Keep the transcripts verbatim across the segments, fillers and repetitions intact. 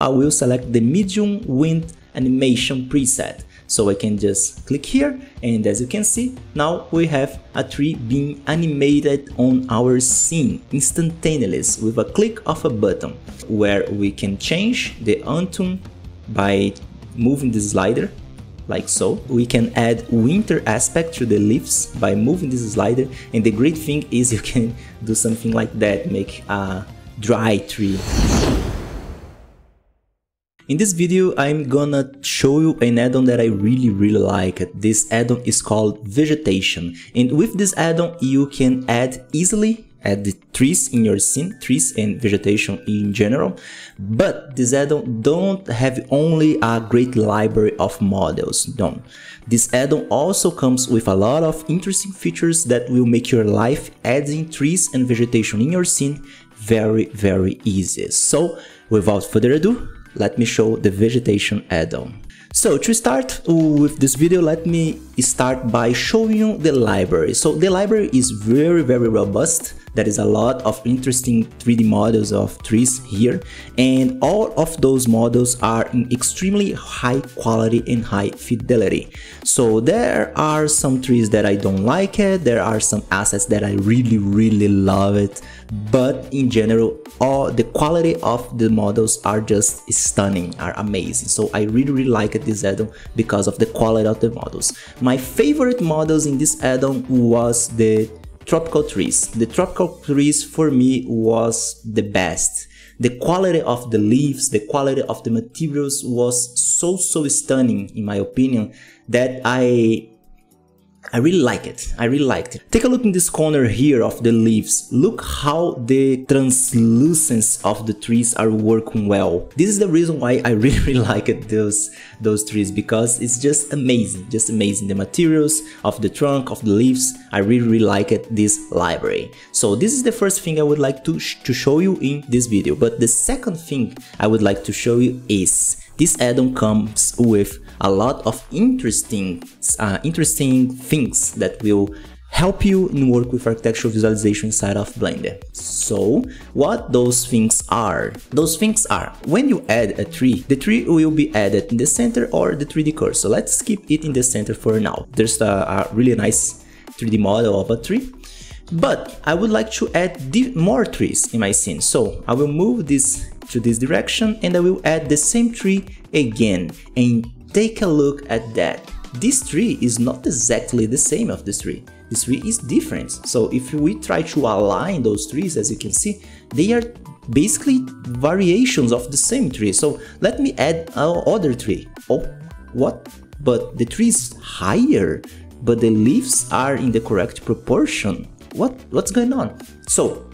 I will select the medium wind animation preset. So I can just click here, and as you can see, now we have a tree being animated on our scene instantaneously with a click of a button, where we can change the autumn by moving the slider like so. We can add winter aspect to the leaves by moving this slider, and the great thing is you can do something like that, make a dry tree. In this video, I'm gonna show you an add-on that I really, really like. This add-on is called Vegetation. And with this add-on, you can add easily, add the trees in your scene, trees and vegetation in general. But this add-on don't have only a great library of models, no. This add-on also comes with a lot of interesting features that will make your life adding trees and vegetation in your scene very, very easy. So, without further ado, let me show the Vegetation add-on. So to start with this video, let me start by showing you the library. So the library is very, very robust. There is a lot of interesting three D models of trees here, and all of those models are in extremely high quality and high fidelity. So there are some trees that I don't like it, there are some assets that I really, really love it, but in general, all the quality of the models are just stunning, are amazing. So I really, really like this add-on because of the quality of the models. My favorite models in this add-on was the tropical trees. The tropical trees for me was the best. The quality of the leaves, the quality of the materials was so, so stunning in my opinion that I I really like it. I really liked it. Take a look in this corner here of the leaves. Look how the translucence of the trees are working well. This is the reason why I really, really liked those, those trees, because it's just amazing, just amazing. The materials of the trunk, of the leaves, I really, really liked this library. So this is the first thing I would like to, sh to show you in this video. But the second thing I would like to show you is this add-on comes with a lot of interesting, uh, interesting things that will help you in work with architectural visualization inside of Blender. So what those things are? Those things are, when you add a tree, the tree will be added in the center or the three D cursor. Let's keep it in the center for now. There's a, a really nice three D model of a tree, but I would like to add more trees in my scene. So I will move this to this direction, and I will add the same tree again, and take a look at that. This tree is not exactly the same of this tree. This tree is different. So if we try to align those trees, as you can see, they are basically variations of the same tree. So let me add our other tree. Oh, what? But the tree is higher, but the leaves are in the correct proportion. What? What's going on? So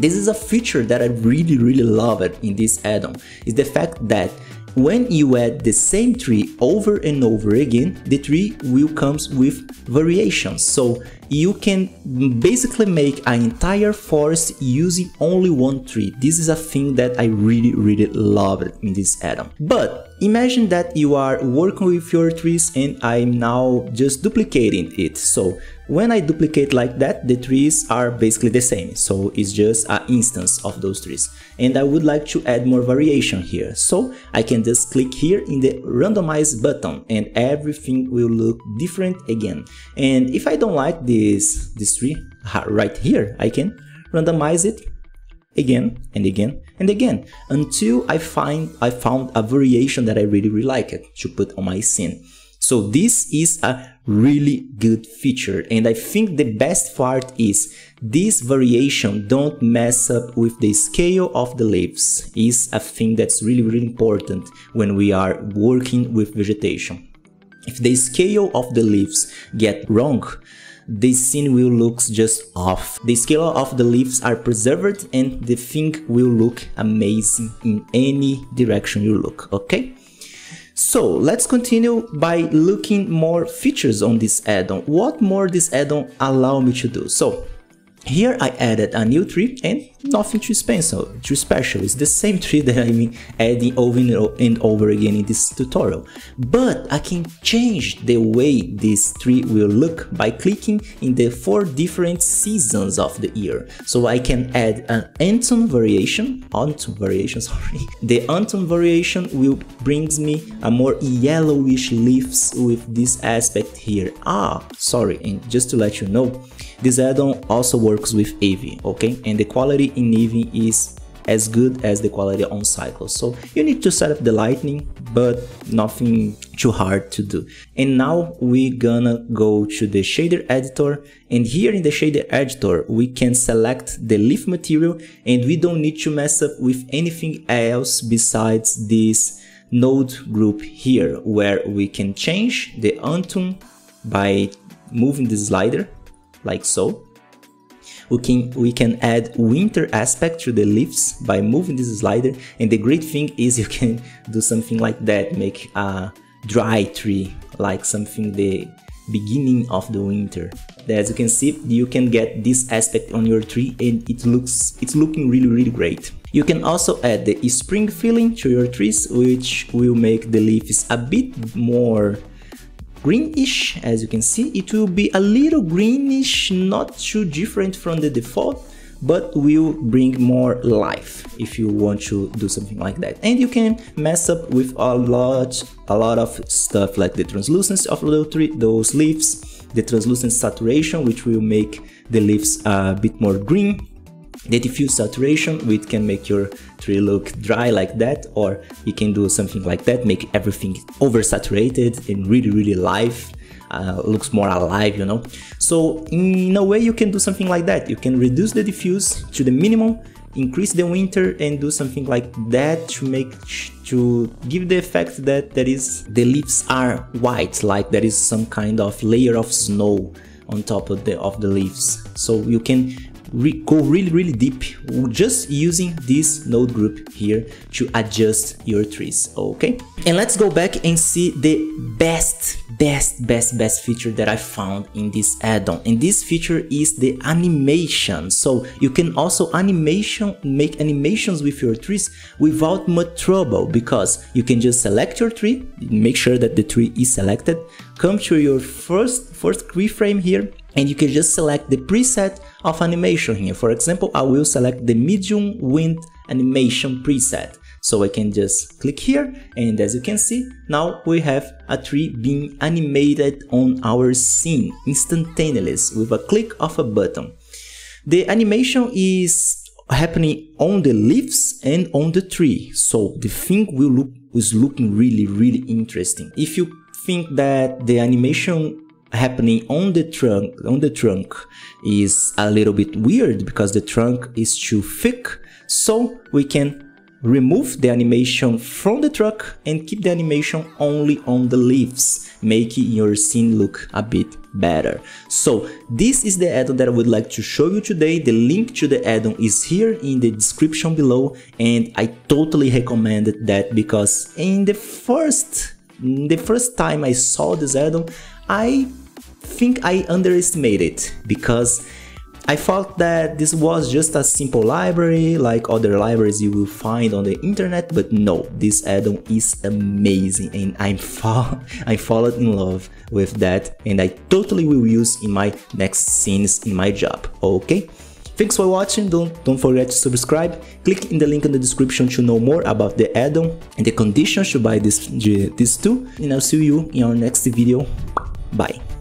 this is a feature that I really, really love it in this add-on, is the fact that when you add the same tree over and over again, the tree will come with variations. So you can basically make an entire forest using only one tree. This is a thing that I really, really love it in this add-on. But imagine that you are working with your trees and I'm now just duplicating it. So when I duplicate like that, the trees are basically the same, so it's just an instance of those trees. And I would like to add more variation here, so I can just click here in the randomize button and everything will look different again. And if I don't like this, this tree right here, I can randomize it again and again and again until I find I found a variation that I really, really like it to put on my scene. So this is a really good feature, and I think the best part is this variation don't mess up with the scale of the leaves. Is a thing that's really, really important when we are working with vegetation. If the scale of the leaves get wrong, this scene will look just off. The scale of the leaves are preserved and the thing will look amazing in any direction you look, okay? So let's continue by looking more features on this add-on. What more this add-on allow me to do? So Here I added a new tree and nothing too special, too special, it's the same tree that I've been adding over and over again in this tutorial. But I can change the way this tree will look by clicking in the four different seasons of the year. So I can add an autumn variation, autumn variation, sorry. The autumn variation will bring me a more yellowish leaves with this aspect here. Ah, sorry, and just to let you know, this add-on also works with Eevee, okay? And the quality in Eevee is as good as the quality on Cycles. So you need to set up the lighting, but nothing too hard to do. And now we're gonna go to the shader editor, and here in the shader editor we can select the leaf material, and we don't need to mess up with anything else besides this node group here, where we can change the autumn by moving the slider like so. We can, we can add winter aspect to the leaves by moving this slider, and the great thing is you can do something like that, make a dry tree, like something the beginning of the winter. As you can see, you can get this aspect on your tree, and it looks, it's looking really really great. You can also add the spring filling to your trees, which will make the leaves a bit more greenish. As you can see, it will be a little greenish, not too different from the default, but will bring more life if you want to do something like that. And you can mess up with a lot a lot of stuff, like the translucence of those leaves, the translucent saturation, which will make the leaves a bit more green, the diffuse saturation, which can make your tree look dry like that, or you can do something like that, make everything oversaturated and really really live, uh, looks more alive, you know. So in a way you can do something like that, you can reduce the diffuse to the minimum, increase the winter, and do something like that to make, to give the effect that there is, the leaves are white, like there is some kind of layer of snow on top of the, of the leaves. So you can Re- go really really deep just using this node group here to adjust your trees, okay? And let's go back and see the best best best best feature that I found in this add-on, and this feature is the animation. So you can also animation make animations with your trees without much trouble, because you can just select your tree, make sure that the tree is selected, come to your first first keyframe here, and you can just select the preset of animation here. For example, I will select the medium wind animation preset. So I can just click here, and as you can see, now we have a tree being animated on our scene instantaneously with a click of a button. The animation is happening on the leaves and on the tree, so the thing will look, is looking really really interesting. If you think that the animation happening on the trunk on the trunk is a little bit weird because the trunk is too thick, so we can remove the animation from the trunk and keep the animation only on the leaves, making your scene look a bit better. So this is the add-on that I would like to show you today. The link to the add-on is here in the description below, and I totally recommend that, because in the first in the first time I saw this add-on, I think I underestimated it, because I thought that this was just a simple library like other libraries you will find on the internet, but no, this add-on is amazing, and I'm fall I fallen in love with that, and I totally will use in my next scenes in my job, okay? Thanks for watching, don't, don't forget to subscribe, click in the link in the description to know more about the add-on and the conditions to buy this, this tool, and I'll see you in our next video. Bye.